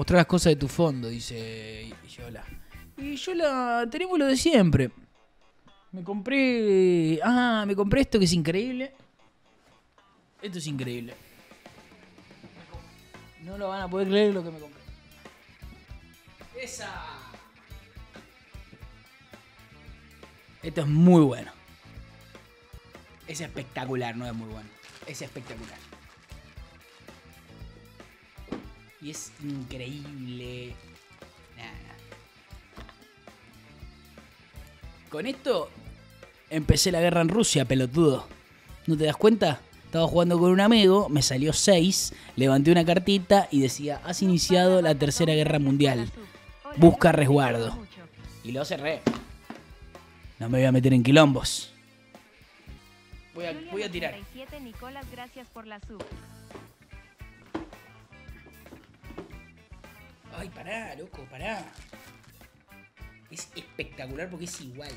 Mostrar las cosas de tu fondo, dice Yola. Y Yola, tenemos lo de siempre. Me compré... Ah, me compré esto que es increíble. Esto es increíble. No lo van a poder creer lo que me compré. ¡Esa! Esto es muy bueno. Es espectacular, no es muy bueno. Es espectacular. Y es increíble. Nah. Con esto empecé la guerra en Rusia, pelotudo. ¿No te das cuenta? Estaba jugando con un amigo, me salió 6, levanté una cartita y decía: has iniciado la tercera guerra mundial, busca resguardo. Y lo cerré. No me voy a meter en quilombos. Voy a tirar. Nicolás, gracias por la sub. Ay, pará, loco, pará. Es espectacular porque es igual.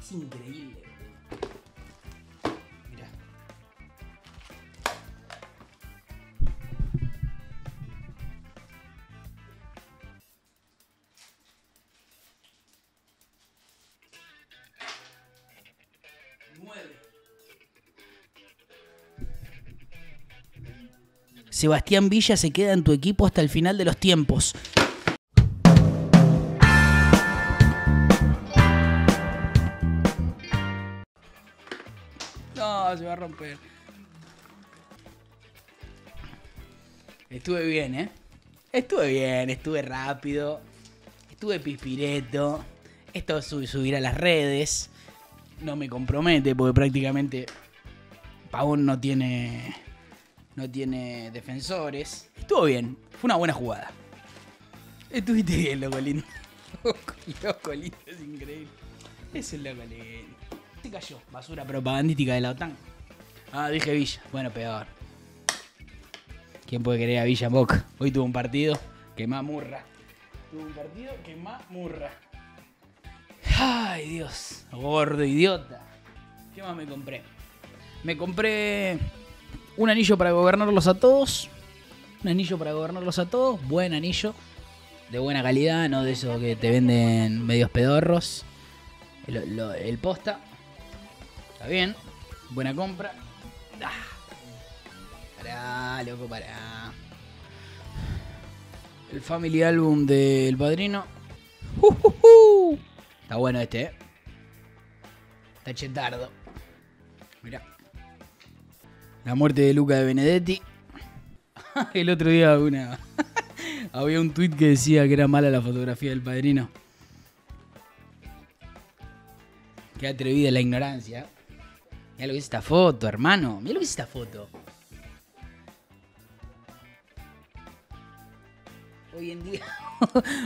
Es increíble. Mirá. Sebastián Villa se queda en tu equipo hasta el final de los tiempos. No, se va a romper. Estuve bien, ¿eh? Estuve bien, estuve rápido. Estuve pispireto. Esto subirá a las redes. No me compromete porque prácticamente Pavón no tiene... No tiene defensores. Estuvo bien. Fue una buena jugada. Estuviste bien, loco lindo. Loco lindo es increíble. Es el loco lindo. Se cayó. Basura propagandística de la OTAN. Ah, dije Villa. Bueno, peor. ¿Quién puede querer a Villa en Boca? Hoy tuvo un partido que más murra. Ay, Dios. Gordo idiota. ¿Qué más me compré? Me compré... Un anillo para gobernarlos a todos. Buen anillo. De buena calidad. No de esos que te venden medios pedorros. El posta. Está bien. Buena compra. Pará, loco, pará. El Family Album del Padrino. Está bueno este, ¿eh? Está chetardo. Mirá. La muerte de Luca de Benedetti. El otro día había un tuit que decía que era mala la fotografía del Padrino. Qué atrevida la ignorancia. Mirá lo que es esta foto, hermano. Mirá lo que es esta foto.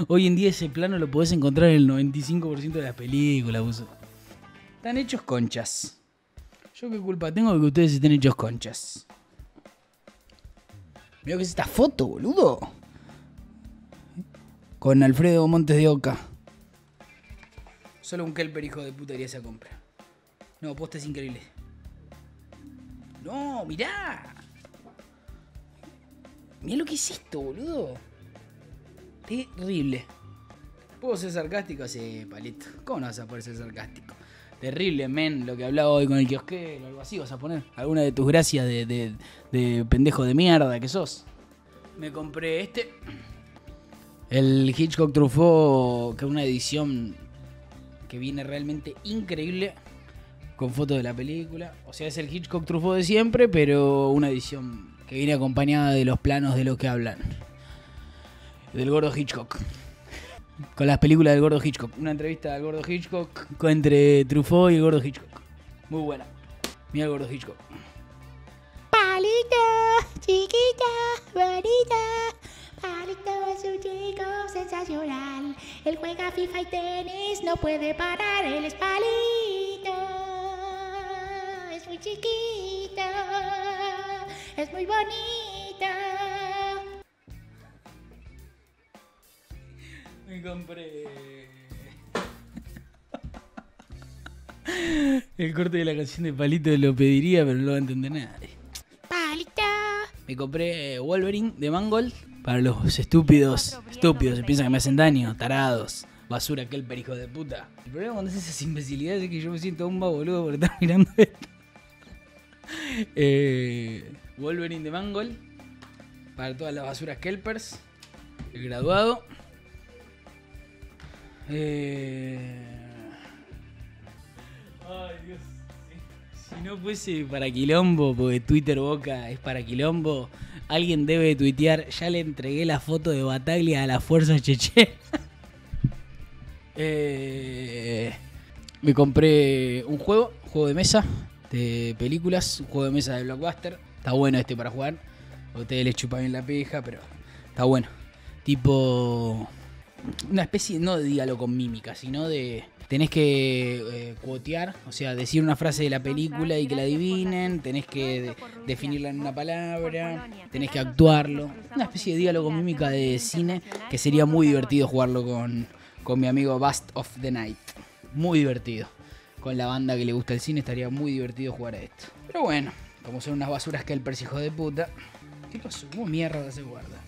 Hoy en día, ese plano lo podés encontrar en el 95% de las películas, buzo. Están hechos conchas. Yo qué culpa tengo de que ustedes estén hechos conchas. Mirá que es esta foto, boludo. Con Alfredo Montes de Oca. Solo un kelper hijo de puta haría esa compra. No, posta es increíble. No, mirá. Mirá lo que es esto, boludo. Terrible. ¿Puedo ser sarcástico? Sí, palito. ¿Cómo no vas a poder ser sarcástico? Terrible, men, lo que hablaba hoy con el kiosquero, algo así vas a poner. Alguna de tus gracias de pendejo de mierda que sos. Me compré este. El Hitchcock Truffaut, que es una edición que viene realmente increíble. Con fotos de la película. O sea, es el Hitchcock Truffaut de siempre, pero una edición que viene acompañada de los planos de los que hablan. Del gordo Hitchcock. Con las películas del gordo Hitchcock. Una entrevista al gordo Hitchcock entre Truffaut y el gordo Hitchcock. Muy buena. Mira el gordo Hitchcock. Palito, chiquita, bonita. Palito es un chico sensacional. Él juega FIFA y tenis, no puede parar. Él es Palito. Es muy chiquito. Es muy bonita. Me compré. El corte de la canción de Palito lo pediría, pero no lo va a entender nadie. Palito. Me compré Wolverine de Mangol para los estúpidos. Piensan que me hacen daño, tarados. Basura, aquel perico de puta. El problema cuando haces esas imbecilidades es que yo me siento un boludo por estar mirando esto. Wolverine de Mangol para todas las basuras kelpers. El graduado. Ay, Dios. Si no fuese para quilombo, porque Twitter Boca es para quilombo, alguien debe tuitear: ya le entregué la foto de Bataglia a las fuerzas chechenas. Me compré un juego de mesa de películas, un juego de mesa de blockbuster. Está bueno este para jugar. A ustedes les chupa bien la pija, pero está bueno. Tipo una especie, no de diálogo con mímica, sino de... Tenés que cuotear, o sea, decir una frase de la película y que la adivinen. Tenés que definirla en una palabra. Tenés que actuarlo. Una especie de diálogo con mímica de cine que sería muy divertido jugarlo con mi amigo Bust of the Night. Muy divertido. Con la banda que le gusta el cine estaría muy divertido jugar a esto. Pero bueno, como son unas basuras que el persijo de puta... ¿Qué cosa? ¿Cómo mierda se guarda?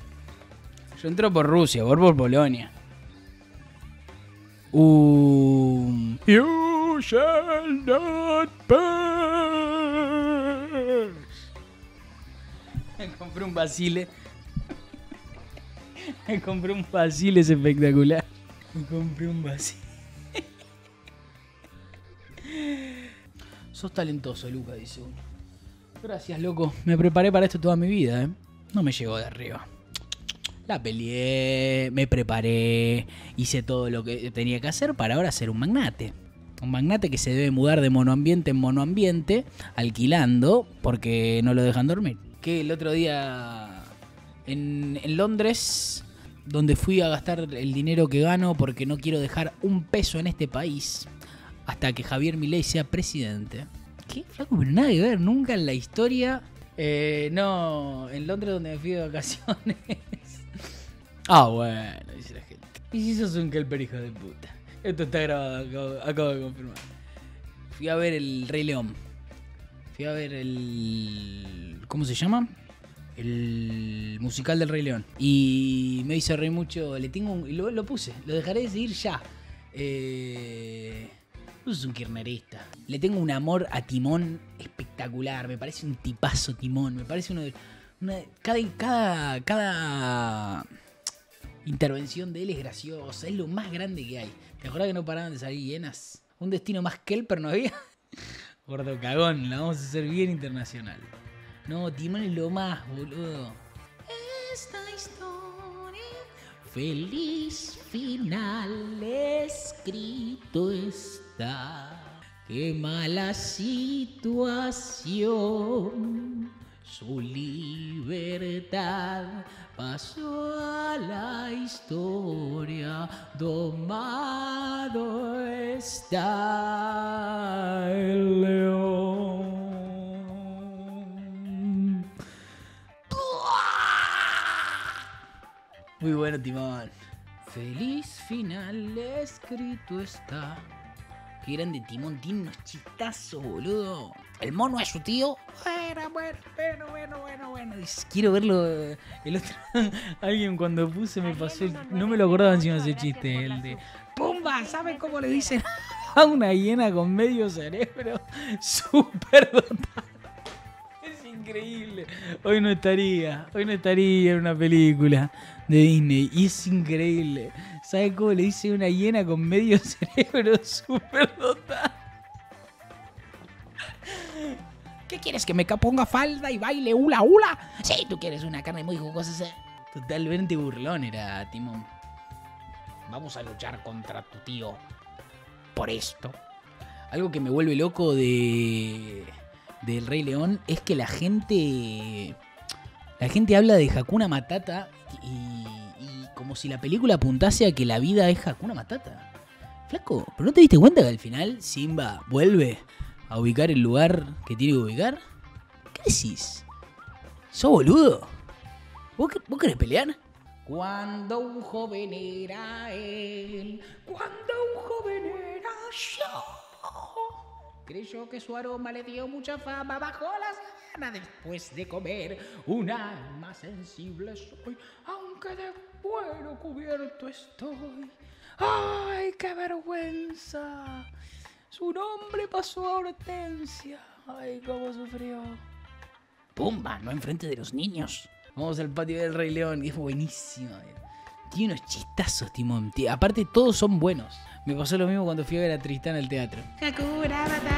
Yo entro por Rusia, por Polonia. You shall not pass. Me compré un Basile. Me compré un Basile, es espectacular. Me compré un Basile. Sos talentoso, Luca, dice uno. Gracias, loco. Me preparé para esto toda mi vida, ¿eh? No me llegó de arriba. La peleé, me preparé, hice todo lo que tenía que hacer para ahora ser un magnate. Un magnate que se debe mudar de monoambiente en monoambiente, alquilando, porque no lo dejan dormir. Que el otro día en Londres, donde fui a gastar el dinero que gano porque no quiero dejar un peso en este país hasta que Javier Milei sea presidente. ¿Qué? Flaco, pero nada que ver, nunca en la historia... no, en Londres donde me fui de vacaciones... Ah, bueno, dice la gente. Y si sos un kelper, hijo de puta. Esto está grabado, acabo de confirmar. Fui a ver el Rey León. Fui a ver el... ¿Cómo se llama? El musical del Rey León. Y me hizo reír mucho. Le tengo un... Lo puse, lo dejaré de seguir ya. No sos un kirchnerista. Le tengo un amor a Timón espectacular. Me parece un tipazo Timón. Me parece uno de... Cada intervención de él es graciosa, es lo más grande que hay. ¿Te acordás que no paraban de salir hienas? Un destino más kelper no había. Gordo cagón, la vamos a hacer bien internacional. No, Timón es lo más, boludo. Esta historia feliz final escrito está. Qué mala situación. Su libertad pasó a la historia, domado está el león. Muy bueno, Timón. Feliz final escrito está. Qué grande Timón, tiene unos chistazos, boludo. El mono es su tío. Bueno. Quiero verlo. El otro. Alguien cuando puse me pasó. No me lo acordaba encima ese chiste. El de Pumba, ¿saben cómo le dicen a una hiena con medio cerebro? Súper dotado. Es increíble. Hoy no estaría en una película de Disney. Y es increíble. ¿Saben cómo le dice una hiena con medio cerebro? Súper dotado. ¿Qué quieres? ¿Que me ponga falda y baile hula hula? Sí, tú quieres una carne muy jugosa. Totalmente burlón era Timón. Vamos a luchar contra tu tío por esto. Algo que me vuelve loco del Rey León es que la gente habla de Hakuna Matata y como si la película apuntase a que la vida es Hakuna Matata. Flaco, ¿pero no te diste cuenta que al final Simba vuelve a ubicar el lugar que tiene que ubicar? ¿Qué decís? ¿Sos boludo? ¿Vos querés pelear? Cuando un joven era él, cuando un joven era yo, Creyó que su aroma le dio mucha fama, bajó la sabana después de comer. Un alma sensible soy, aunque de cuero cubierto estoy. ¡Ay, qué vergüenza! Su nombre pasó a Hortensia. ¡Ay, cómo sufrió! ¡Pumba! No enfrente de los niños. Vamos al patio del Rey León, que es buenísimo. Tiene unos chistazos, Timón. Aparte, todos son buenos. Me pasó lo mismo cuando fui a ver a Tristán al teatro. Hakuna Matata.